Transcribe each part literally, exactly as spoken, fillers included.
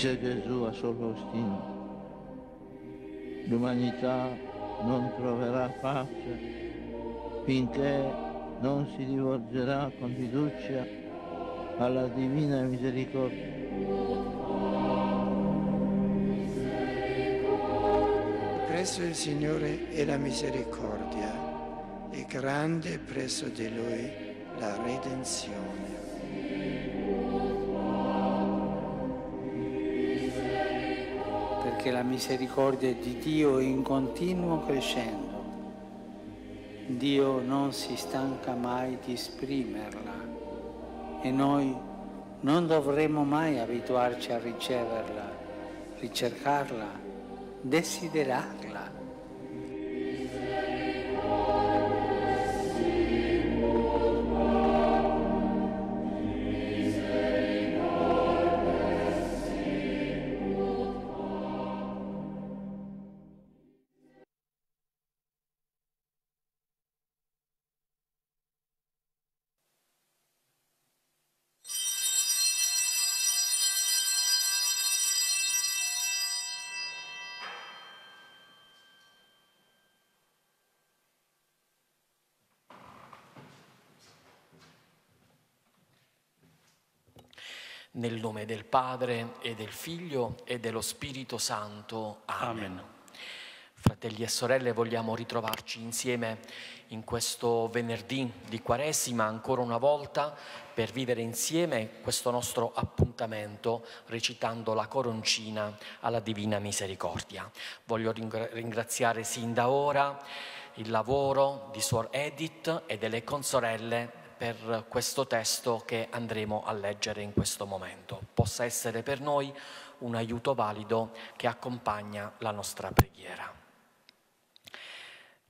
Dice Gesù a San Faustino, l'umanità non troverà pace finché non si rivolgerà con fiducia alla divina misericordia. Presso il Signore è la misericordia, e grande presso di Lui la redenzione. Perché la misericordia di Dio è in continuo crescendo. Dio non si stanca mai di esprimerla e noi non dovremo mai abituarci a riceverla, ricercarla, desiderarla. Nel nome del Padre, e del Figlio, e dello Spirito Santo. Amen. Amen. Fratelli e sorelle, vogliamo ritrovarci insieme in questo venerdì di Quaresima, ancora una volta, per vivere insieme questo nostro appuntamento recitando la coroncina alla Divina Misericordia. Voglio ringraziare sin da ora il lavoro di Suor Edith e delle consorelle per questo testo che andremo a leggere in questo momento. Possa essere per noi un aiuto valido che accompagna la nostra preghiera.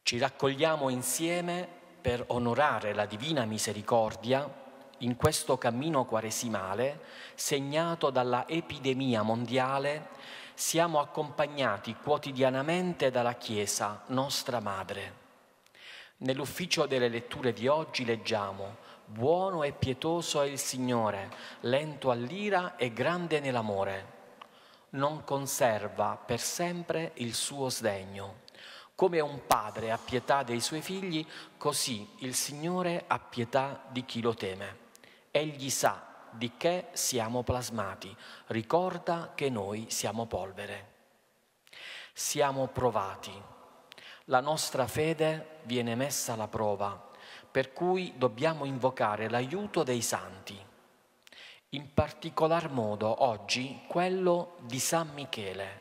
Ci raccogliamo insieme per onorare la Divina Misericordia in questo cammino quaresimale segnato dalla epidemia mondiale. Siamo accompagnati quotidianamente dalla Chiesa, nostra Madre. Nell'ufficio delle letture di oggi leggiamo: buono e pietoso è il Signore, lento all'ira e grande nell'amore. Non conserva per sempre il suo sdegno. Come un padre ha pietà dei suoi figli, così il Signore ha pietà di chi lo teme. Egli sa di che siamo plasmati, ricorda che noi siamo polvere. Siamo provati. La nostra fede viene messa alla prova, per cui dobbiamo invocare l'aiuto dei santi, in particolar modo oggi quello di San Michele,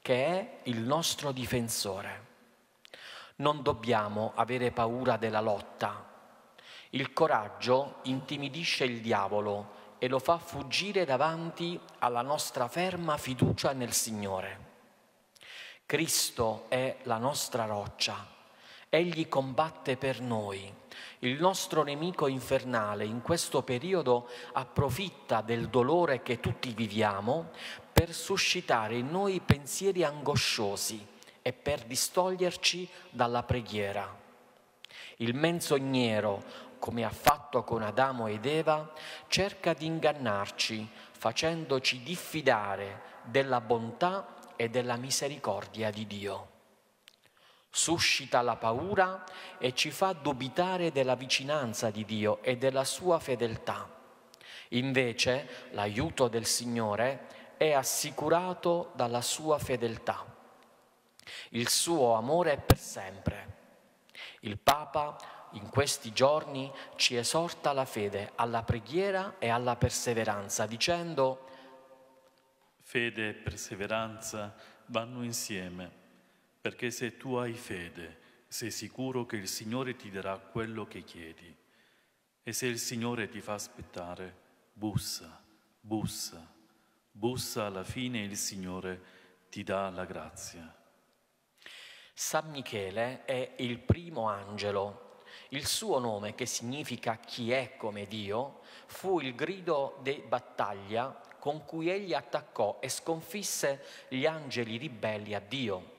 che è il nostro difensore. Non dobbiamo avere paura della lotta. Il coraggio intimidisce il diavolo e lo fa fuggire davanti alla nostra ferma fiducia nel Signore. Cristo è la nostra roccia, Egli combatte per noi. Il nostro nemico infernale in questo periodo approfitta del dolore che tutti viviamo per suscitare in noi pensieri angosciosi e per distoglierci dalla preghiera. Il menzognero, come ha fatto con Adamo ed Eva, cerca di ingannarci facendoci diffidare della bontà e della misericordia di Dio. Suscita la paura e ci fa dubitare della vicinanza di Dio e della sua fedeltà. Invece l'aiuto del Signore è assicurato dalla sua fedeltà. Il suo amore è per sempre. Il Papa in questi giorni ci esorta alla fede, alla preghiera e alla perseveranza, dicendo: fede e perseveranza vanno insieme, perché se tu hai fede, sei sicuro che il Signore ti darà quello che chiedi. E se il Signore ti fa aspettare, bussa, bussa, bussa, alla fine il Signore ti dà la grazia. San Michele è il primo angelo. Il suo nome, che significa chi è come Dio, fu il grido di battaglia con cui egli attaccò e sconfisse gli angeli ribelli a Dio.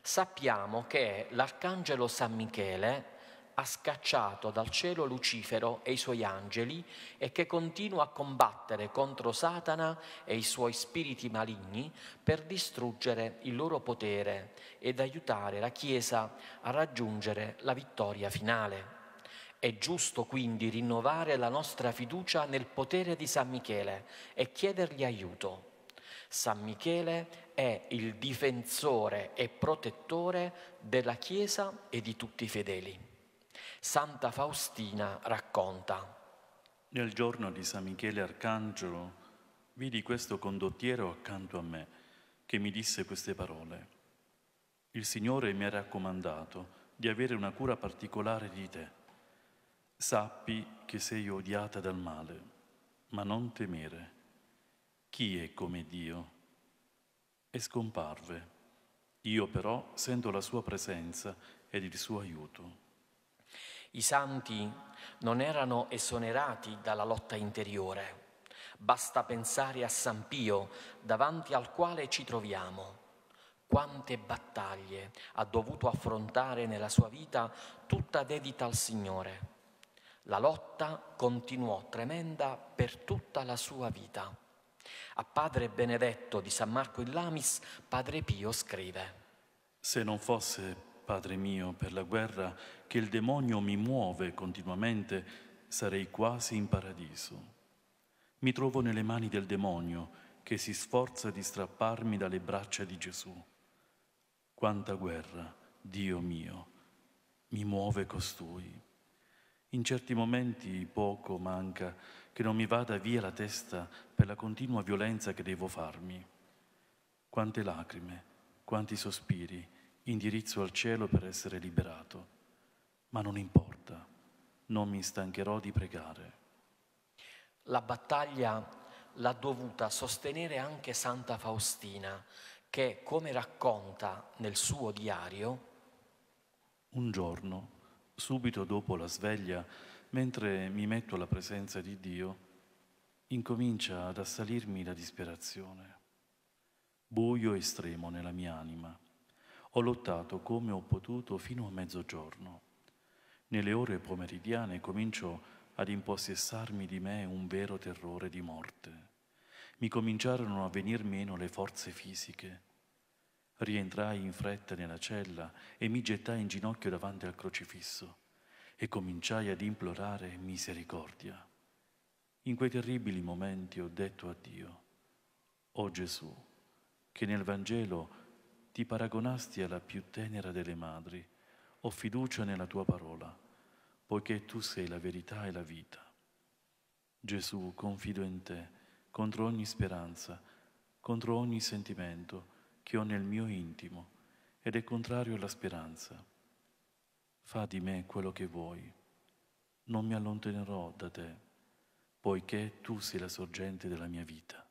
Sappiamo che l'arcangelo San Michele ha scacciato dal cielo Lucifero e i suoi angeli e che continua a combattere contro Satana e i suoi spiriti maligni per distruggere il loro potere ed aiutare la Chiesa a raggiungere la vittoria finale. È giusto quindi rinnovare la nostra fiducia nel potere di San Michele e chiedergli aiuto. San Michele è il difensore e protettore della Chiesa e di tutti i fedeli. Santa Faustina racconta: nel giorno di San Michele Arcangelo vidi questo condottiero accanto a me che mi disse queste parole: il Signore mi ha raccomandato di avere una cura particolare di te. Sappi che sei odiata dal male, ma non temere. Chi è come Dio? E scomparve. Io però sento la sua presenza ed il suo aiuto. I santi non erano esonerati dalla lotta interiore. Basta pensare a San Pio, davanti al quale ci troviamo. Quante battaglie ha dovuto affrontare nella sua vita, tutta dedita al Signore. La lotta continuò tremenda per tutta la sua vita. A Padre Benedetto di San Marco in Lamis, Padre Pio scrive: se non fosse, Padre mio, per la guerra che il demonio mi muove continuamente, sarei quasi in paradiso. Mi trovo nelle mani del demonio che si sforza di strapparmi dalle braccia di Gesù. Quanta guerra, Dio mio, mi muove costui. In certi momenti poco manca che non mi vada via la testa per la continua violenza che devo farmi. Quante lacrime, quanti sospiri indirizzo al cielo per essere liberato. Ma non importa, non mi stancherò di pregare. La battaglia l'ha dovuta sostenere anche Santa Faustina, che, come racconta nel suo diario, un giorno, subito dopo la sveglia, mentre mi metto alla presenza di Dio, incomincia ad assalirmi la disperazione. Buio estremo nella mia anima. Ho lottato come ho potuto fino a mezzogiorno. Nelle ore pomeridiane comincio ad impossessarmi di me un vero terrore di morte. Mi cominciarono a venir meno le forze fisiche. Rientrai in fretta nella cella e mi gettai in ginocchio davanti al crocifisso e cominciai ad implorare misericordia. In quei terribili momenti ho detto a Dio: «O Gesù, che nel Vangelo ti paragonasti alla più tenera delle madri, ho fiducia nella tua parola, poiché tu sei la verità e la vita. Gesù, confido in te, contro ogni speranza, contro ogni sentimento che ho nel mio intimo ed è contrario alla speranza. Fa di me quello che vuoi, non mi allontanerò da te, poiché tu sei la sorgente della mia vita».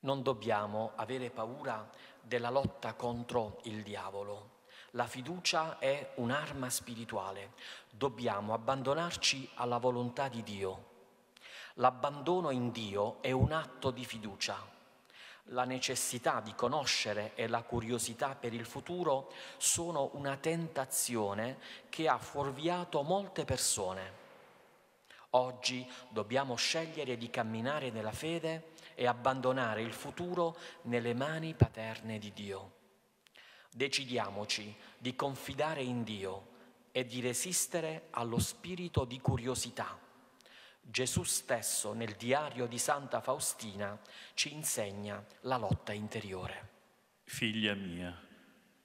Non dobbiamo avere paura della lotta contro il diavolo. La fiducia è un'arma spirituale. Dobbiamo abbandonarci alla volontà di Dio. L'abbandono in Dio è un atto di fiducia. La necessità di conoscere e la curiosità per il futuro sono una tentazione che ha fuorviato molte persone. Oggi dobbiamo scegliere di camminare nella fede e abbandonare il futuro nelle mani paterne di Dio. Decidiamoci di confidare in Dio e di resistere allo spirito di curiosità. Gesù stesso, nel diario di Santa Faustina, ci insegna la lotta interiore. Figlia mia,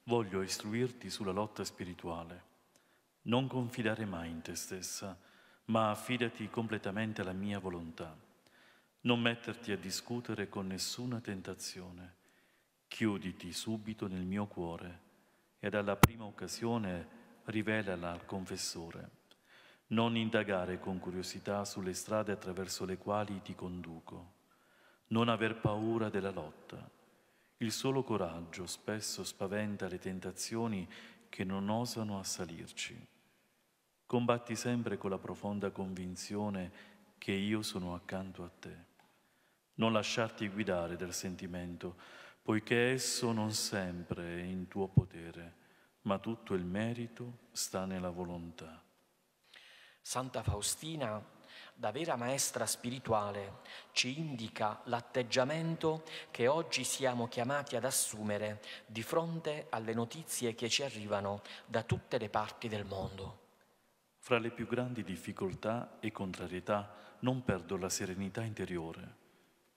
voglio istruirti sulla lotta spirituale. Non confidare mai in te stessa, ma affidati completamente alla mia volontà. Non metterti a discutere con nessuna tentazione. Chiuditi subito nel mio cuore ed alla prima occasione rivelala al confessore. Non indagare con curiosità sulle strade attraverso le quali ti conduco. Non aver paura della lotta. Il solo coraggio spesso spaventa le tentazioni che non osano assalirci. Combatti sempre con la profonda convinzione che io sono accanto a te. Non lasciarti guidare dal sentimento, poiché esso non sempre è in tuo potere, ma tutto il merito sta nella volontà. Santa Faustina, da vera maestra spirituale, ci indica l'atteggiamento che oggi siamo chiamati ad assumere di fronte alle notizie che ci arrivano da tutte le parti del mondo. Fra le più grandi difficoltà e contrarietà non perdo la serenità interiore,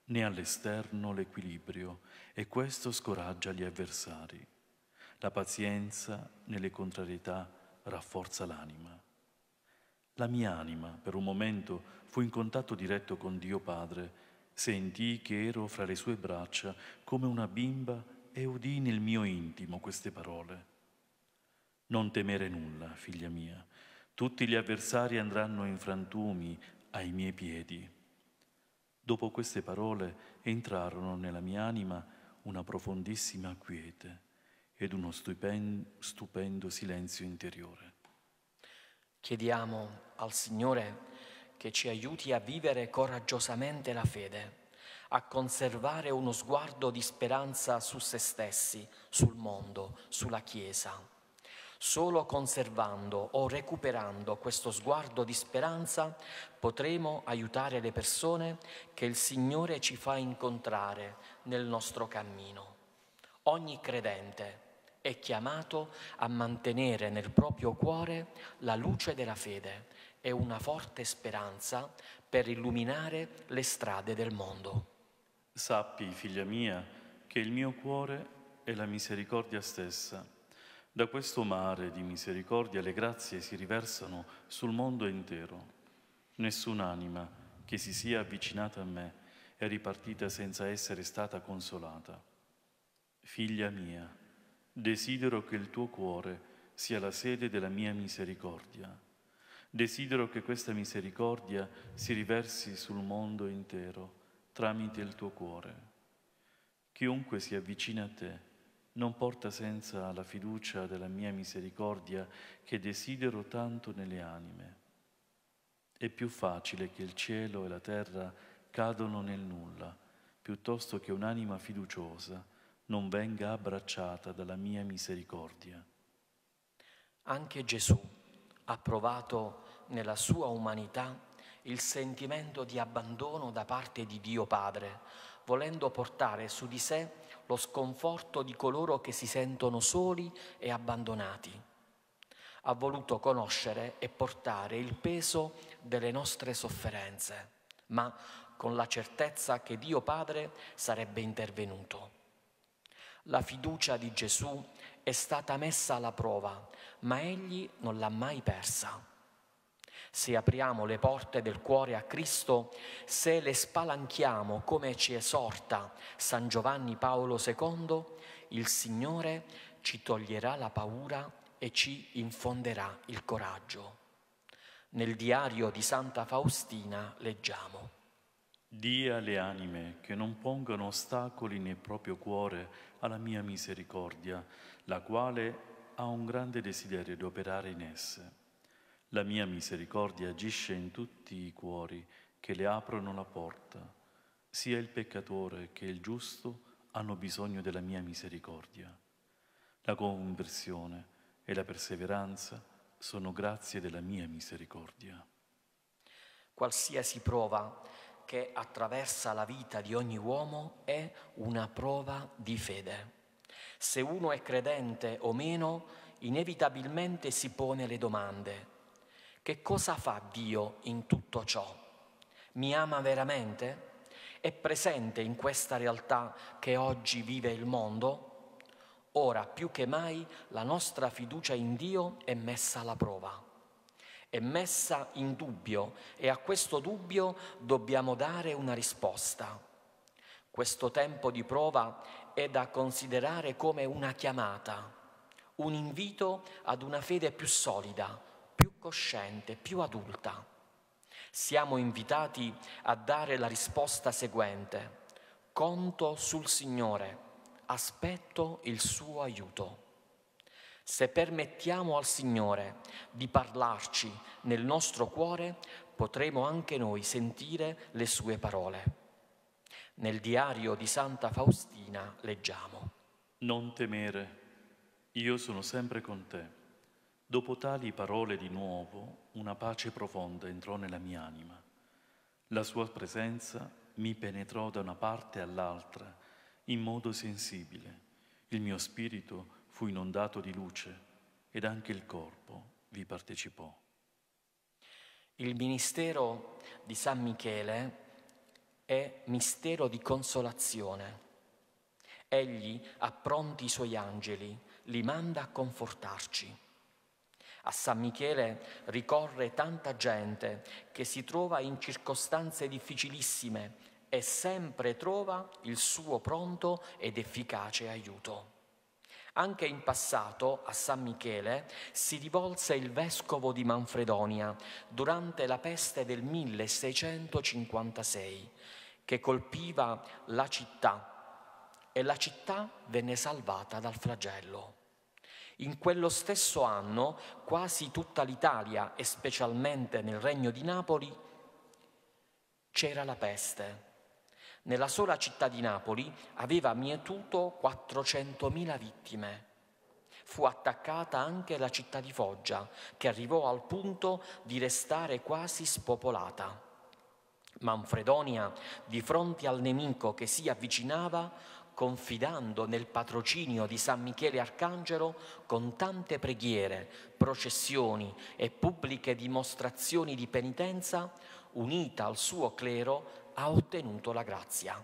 né all'esterno l'equilibrio, e questo scoraggia gli avversari. La pazienza nelle contrarietà rafforza l'anima. La mia anima, per un momento, fu in contatto diretto con Dio Padre, sentii che ero fra le sue braccia come una bimba e udii nel mio intimo queste parole. Non temere nulla, figlia mia, tutti gli avversari andranno in frantumi ai miei piedi. Dopo queste parole entrarono nella mia anima una profondissima quiete ed uno stupendo, stupendo silenzio interiore. Chiediamo al Signore che ci aiuti a vivere coraggiosamente la fede, a conservare uno sguardo di speranza su se stessi, sul mondo, sulla Chiesa. Solo conservando o recuperando questo sguardo di speranza potremo aiutare le persone che il Signore ci fa incontrare nel nostro cammino. Ogni credente è chiamato a mantenere nel proprio cuore la luce della fede e una forte speranza per illuminare le strade del mondo. Sappi, figlia mia, che il mio cuore è la misericordia stessa. Da questo mare di misericordia le grazie si riversano sul mondo intero. Nessun'anima che si sia avvicinata a me è ripartita senza essere stata consolata. Figlia mia, desidero che il tuo cuore sia la sede della mia misericordia. Desidero che questa misericordia si riversi sul mondo intero tramite il tuo cuore. Chiunque si avvicina a te non porta senza la fiducia della mia misericordia che desidero tanto nelle anime. È più facile che il cielo e la terra cadano nel nulla, piuttosto che un'anima fiduciosa non venga abbracciata dalla mia misericordia. Anche Gesù ha provato nella sua umanità il sentimento di abbandono da parte di Dio Padre, volendo portare su di sé lo sconforto di coloro che si sentono soli e abbandonati. Ha voluto conoscere e portare il peso delle nostre sofferenze, ma con la certezza che Dio Padre sarebbe intervenuto. La fiducia di Gesù è stata messa alla prova, ma Egli non l'ha mai persa. Se apriamo le porte del cuore a Cristo, se le spalanchiamo come ci esorta San Giovanni Paolo secondo, il Signore ci toglierà la paura e ci infonderà il coraggio. Nel diario di Santa Faustina leggiamo: «Dì alle anime che non pongano ostacoli nel proprio cuore alla mia misericordia, la quale ha un grande desiderio di operare in esse. La mia misericordia agisce in tutti i cuori che le aprono la porta. Sia il peccatore che il giusto hanno bisogno della mia misericordia. La conversione e la perseveranza sono grazie della mia misericordia». Qualsiasi prova che attraversa la vita di ogni uomo è una prova di fede. Se uno è credente o meno, inevitabilmente si pone le domande: che cosa fa Dio in tutto ciò? Mi ama veramente? È presente in questa realtà che oggi vive il mondo? Ora più che mai la nostra fiducia in Dio è messa alla prova, è messa in dubbio, e a questo dubbio dobbiamo dare una risposta. Questo tempo di prova è da considerare come una chiamata, un invito ad una fede più solida, cosciente, più adulta. Siamo invitati a dare la risposta seguente: conto sul Signore, aspetto il suo aiuto. Se permettiamo al Signore di parlarci nel nostro cuore, potremo anche noi sentire le sue parole. Nel diario di Santa Faustina leggiamo: «Non temere, Io sono sempre con te. Dopo tali parole di nuovo, una pace profonda entrò nella mia anima. La sua presenza mi penetrò da una parte all'altra in modo sensibile. Il mio spirito fu inondato di luce ed anche il corpo vi partecipò. Il ministero di San Michele è mistero di consolazione. Egli ha pronti i suoi angeli, li manda a confortarci. A San Michele ricorre tanta gente che si trova in circostanze difficilissime e sempre trova il suo pronto ed efficace aiuto. Anche in passato a San Michele si rivolse il vescovo di Manfredonia durante la peste del milleseicentocinquantasei, che colpiva la città, e la città venne salvata dal flagello. In quello stesso anno quasi tutta l'Italia, e specialmente nel Regno di Napoli, c'era la peste. Nella sola città di Napoli aveva mietuto quattrocentomila vittime. Fu attaccata anche la città di Foggia, che arrivò al punto di restare quasi spopolata. Manfredonia, di fronte al nemico che si avvicinava, confidando nel patrocinio di San Michele Arcangelo, con tante preghiere, processioni e pubbliche dimostrazioni di penitenza, unita al suo clero, ha ottenuto la grazia.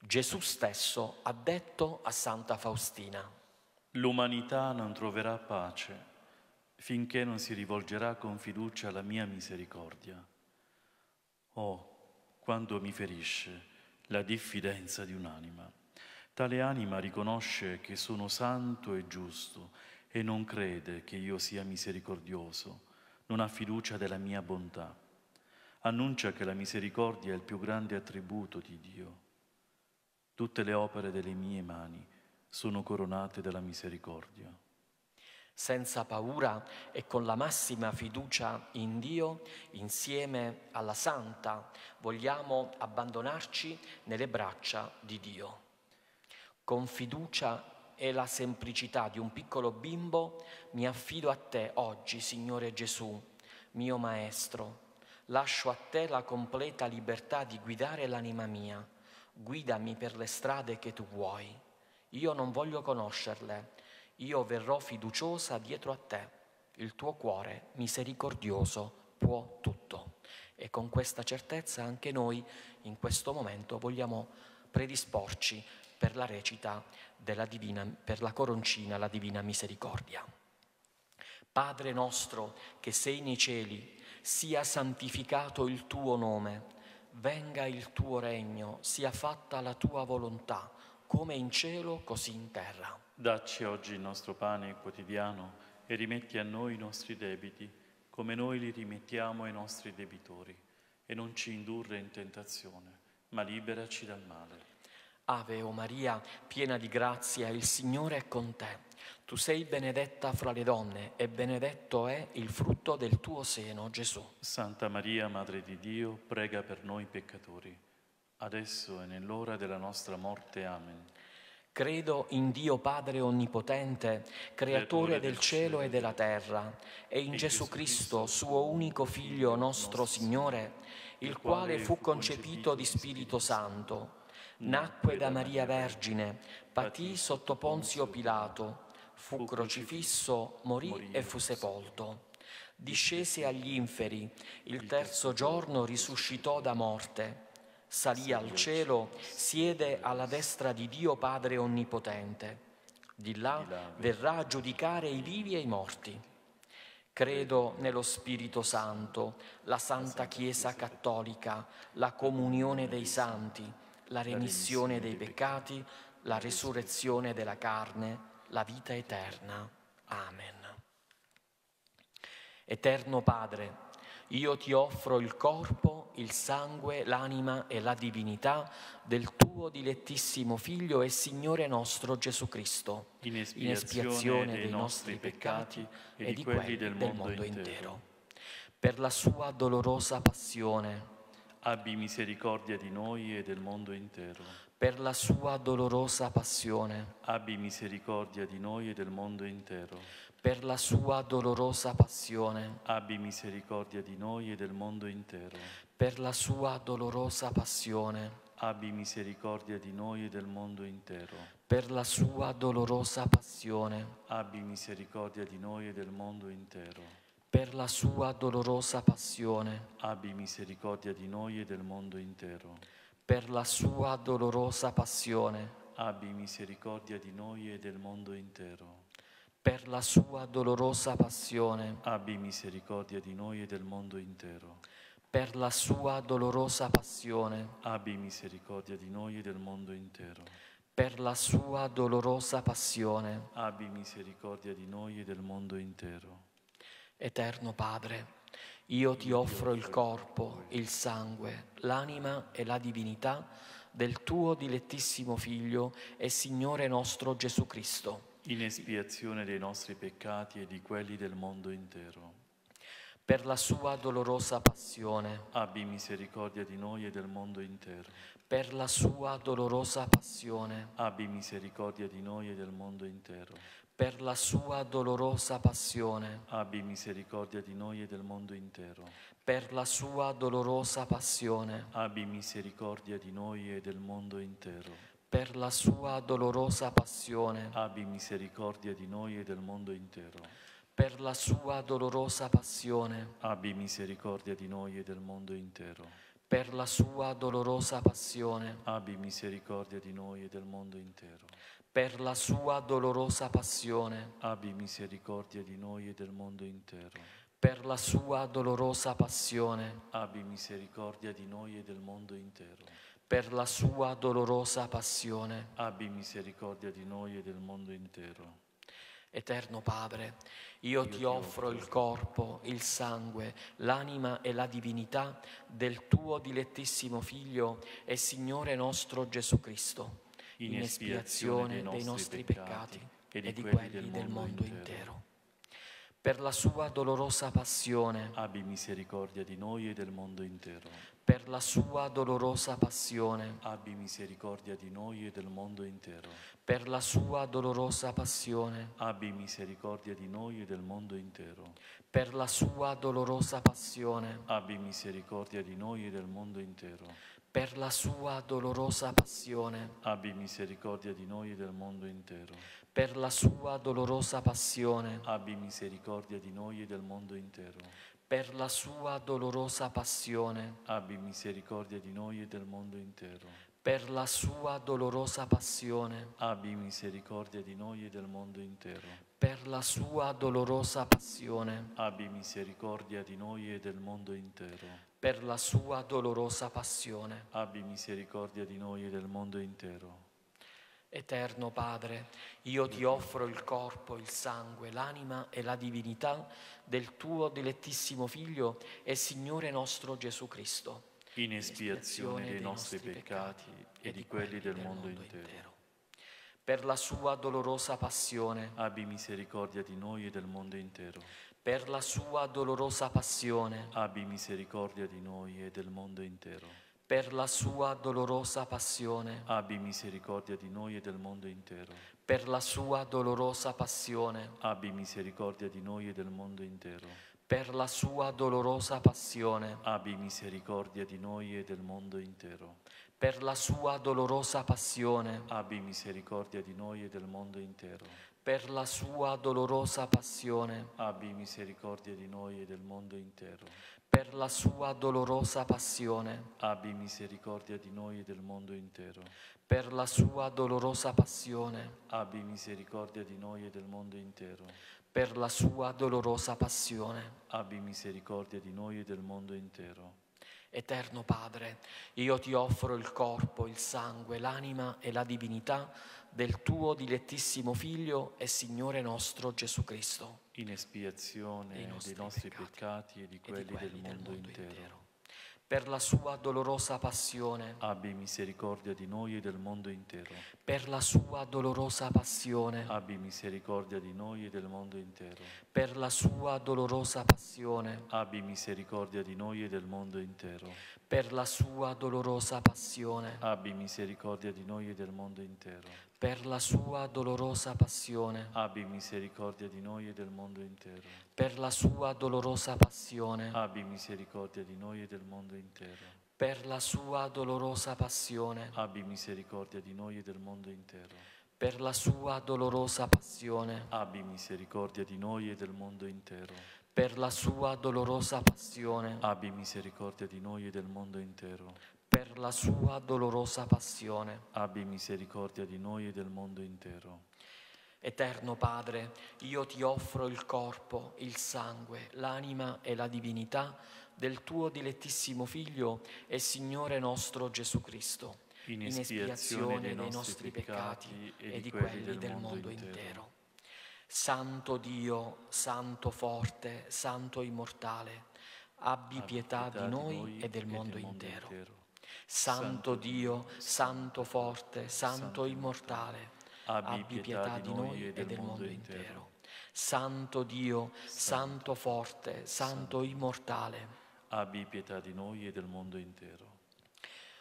Gesù stesso ha detto a Santa Faustina: «L'umanità non troverà pace finché non si rivolgerà con fiducia alla mia misericordia. Oh, quando mi ferisce la diffidenza di un'anima. Tale anima riconosce che sono santo e giusto e non crede che io sia misericordioso, non ha fiducia della mia bontà. Annuncia che la misericordia è il più grande attributo di Dio. Tutte le opere delle mie mani sono coronate dalla misericordia». Senza paura e con la massima fiducia in Dio, insieme alla Santa, vogliamo abbandonarci nelle braccia di Dio. Con fiducia e la semplicità di un piccolo bimbo, mi affido a te oggi, Signore Gesù, mio Maestro. Lascio a te la completa libertà di guidare l'anima mia. Guidami per le strade che tu vuoi. Io non voglio conoscerle. Io verrò fiduciosa dietro a te. Il tuo cuore misericordioso può tutto. E con questa certezza anche noi in questo momento vogliamo predisporci per la recita della divina, per la coroncina, la divina misericordia. Padre nostro che sei nei cieli, sia santificato il tuo nome, venga il tuo regno, sia fatta la tua volontà, come in cielo, così in terra. Dacci oggi il nostro pane quotidiano e rimetti a noi i nostri debiti, come noi li rimettiamo ai nostri debitori, e non ci indurre in tentazione, ma liberaci dal male. Ave o Maria, piena di grazia, il Signore è con te. Tu sei benedetta fra le donne, e benedetto è il frutto del tuo seno, Gesù. Santa Maria, Madre di Dio, prega per noi peccatori, adesso e nell'ora della nostra morte. Amen. Credo in Dio Padre Onnipotente, Creatore del cielo e della terra, e in Gesù Cristo, suo unico Figlio, nostro Signore, il quale fu concepito di Spirito Santo, nacque da Maria Vergine, patì sotto Ponzio Pilato, fu crocifisso, morì e fu sepolto. Discese agli inferi, il terzo giorno risuscitò da morte. Salì al cielo, siede alla destra di Dio Padre Onnipotente. Di là verrà a giudicare i vivi e i morti. Credo nello Spirito Santo, la Santa Chiesa Cattolica, la comunione dei santi, la remissione dei peccati, la resurrezione della carne, la vita eterna. Amen. Eterno Padre, io ti offro il corpo, il sangue, l'anima e la divinità del tuo dilettissimo Figlio e Signore nostro Gesù Cristo, in espiazione, in espiazione dei, dei nostri peccati e di, di quelli del mondo, del mondo intero. intero. Per la sua dolorosa passione, abbi misericordia di noi e del mondo intero. per la sua dolorosa passione. Abbi misericordia di noi e del mondo intero. Per la sua dolorosa passione. Abbi misericordia di noi e del mondo intero. Per la sua dolorosa passione. Abbi misericordia di noi e del mondo intero. Per la sua dolorosa passione. Abbi misericordia di noi e del mondo intero. Per la sua dolorosa passione. Abbi misericordia di noi e del mondo intero. Per la sua dolorosa passione. Abbi misericordia di noi e del mondo intero. Per la sua dolorosa passione. Abbi misericordia di noi e del mondo intero. Per la sua dolorosa passione. Abbi misericordia di noi e del mondo intero. Per la sua dolorosa passione. Abbi misericordia di noi e del mondo intero. Eterno Padre, io ti offro il corpo, il sangue, l'anima e la divinità del tuo dilettissimo Figlio e Signore nostro Gesù Cristo, in espiazione dei nostri peccati e di quelli del mondo intero. Per la sua dolorosa passione. Abbi misericordia di noi e del mondo intero. Per la sua dolorosa passione. Abbi misericordia di noi e del mondo intero. Per la sua dolorosa passione. Abbi misericordia di noi e del mondo intero. Per la sua dolorosa passione. Abbi misericordia di noi e del mondo intero. Per la sua dolorosa passione. Abbi misericordia di noi e del mondo intero. Per la sua dolorosa passione. Abbi misericordia di noi e del mondo intero. Per la sua dolorosa passione. Abbi misericordia di noi e del mondo intero. Per la sua dolorosa passione. Abbi misericordia di noi e del mondo intero. Per la sua dolorosa passione. Abbi misericordia di noi e del mondo intero. Per la sua dolorosa passione. Abbi misericordia di noi e del mondo intero. Eterno Padre, io, io ti offro il corpo, il sangue, l'anima e la divinità del tuo dilettissimo Figlio e Signore nostro Gesù Cristo, in espiazione dei nostri peccati e di quelli del mondo intero. Per la sua dolorosa passione. Abbi misericordia di noi e del mondo intero. Per la sua dolorosa passione. Abbi misericordia di noi e del mondo intero. Per la sua dolorosa passione. Abbi misericordia di noi e del mondo intero. Per la sua dolorosa passione. Abbi misericordia di noi e del mondo intero. Per la sua dolorosa passione. Abbi misericordia di noi e del mondo intero. Per la sua dolorosa passione. Abbi misericordia di noi e del mondo intero. Per la sua dolorosa passione. Abbi misericordia di noi e del mondo intero. Per la sua dolorosa passione. Abbi misericordia di noi e del mondo intero. Per la sua dolorosa passione. Abbi misericordia di noi e del mondo intero. Per la sua dolorosa passione. Abbi misericordia di noi e del mondo intero. Eterno Padre, io ti offro il corpo, il sangue, l'anima e la divinità del tuo dilettissimo Figlio e Signore nostro Gesù Cristo, in espiazione dei nostri peccati e di quelli del mondo intero. Per la sua dolorosa passione. Abbi misericordia di noi e del mondo intero. Per la sua dolorosa passione. Abbi misericordia di noi e del mondo intero. Per la sua dolorosa passione. Abbi misericordia di noi e del mondo intero. Per la sua dolorosa passione. Abbi misericordia di noi e del mondo intero. Per la sua dolorosa passione. Abbi misericordia di noi e del mondo intero. Per la sua dolorosa passione. Abbi misericordia di noi e del mondo intero. Per la sua dolorosa passione. Abbi misericordia di noi e del mondo intero. Per la sua dolorosa passione. Abbi misericordia di noi e del mondo intero. Per la sua dolorosa passione. Abbi misericordia di noi e del mondo intero. Per la sua dolorosa passione. Abbi misericordia di noi e del mondo intero. Eterno Padre, io ti offro il corpo, il sangue, l'anima e la divinità del tuo dilettissimo Figlio e Signore nostro Gesù Cristo, in espiazione dei nostri, dei nostri peccati, peccati e di quelli, e di quelli del, mondo del mondo intero. intero. Per la sua dolorosa passione, abbi misericordia di noi e del mondo intero. Per la sua dolorosa passione, abbi misericordia di noi e del mondo intero. Per la sua dolorosa passione, abbi misericordia di noi e del mondo intero. Per la sua dolorosa passione, abbi misericordia di noi e del mondo intero. Per la sua dolorosa passione, abbi misericordia di noi e del mondo intero. Per la sua dolorosa passione, abbi misericordia di noi e del mondo intero. Per la sua dolorosa passione, abbi misericordia di noi e del mondo intero. Per la sua dolorosa passione, abbi misericordia di noi e del mondo intero. Per la sua dolorosa passione, abbi misericordia di noi e del mondo intero. Per la sua dolorosa passione, abbi misericordia di noi e del mondo intero. Eterno Padre, io ti offro il corpo, il sangue, l'anima e la divinità del tuo dilettissimo Figlio e Signore nostro Gesù Cristo, in espiazione, in espiazione dei, dei nostri peccati, peccati e, e di quelli, quelli del, del mondo intero. intero. Santo Dio, Santo forte, Santo immortale, abbi, abbi pietà, pietà di noi, noi e del mondo, e del mondo intero. intero. Santo Dio, Santo forte, Santo immortale, abbi pietà di noi e del mondo intero. Santo Dio, Santo forte, Santo immortale, abbi pietà di noi e del mondo intero.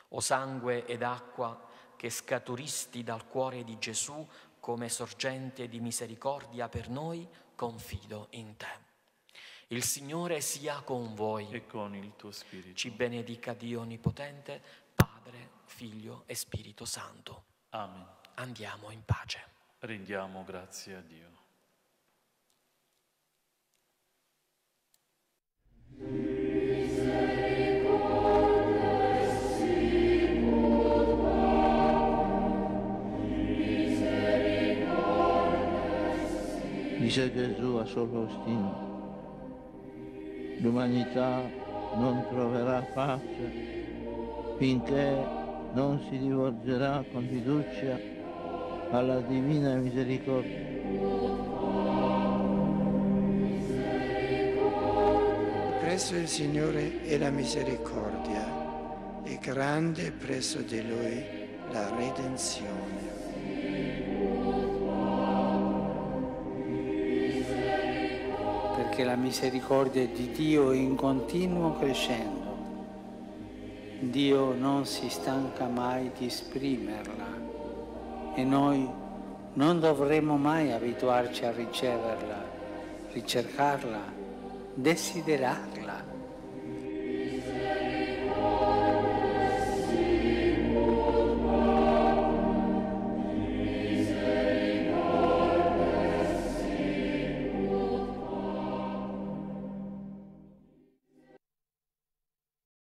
O sangue ed acqua che scaturisti dal cuore di Gesù come sorgente di misericordia per noi, confido in te. Il Signore sia con voi e con il tuo spirito. Ci benedica Dio Onnipotente, Padre, Figlio e Spirito Santo. Amen. Andiamo in pace. Rendiamo grazie a Dio. Dice Gesù a San Faustino: l'umanità non troverà pace finché non si rivolgerà con fiducia alla divina misericordia. Presso il Signore è la misericordia, e grande presso di Lui la redenzione. Che la misericordia di Dio è in continuo crescendo. Dio non si stanca mai di esprimerla e noi non dovremo mai abituarci a riceverla, ricercarla, desiderarla.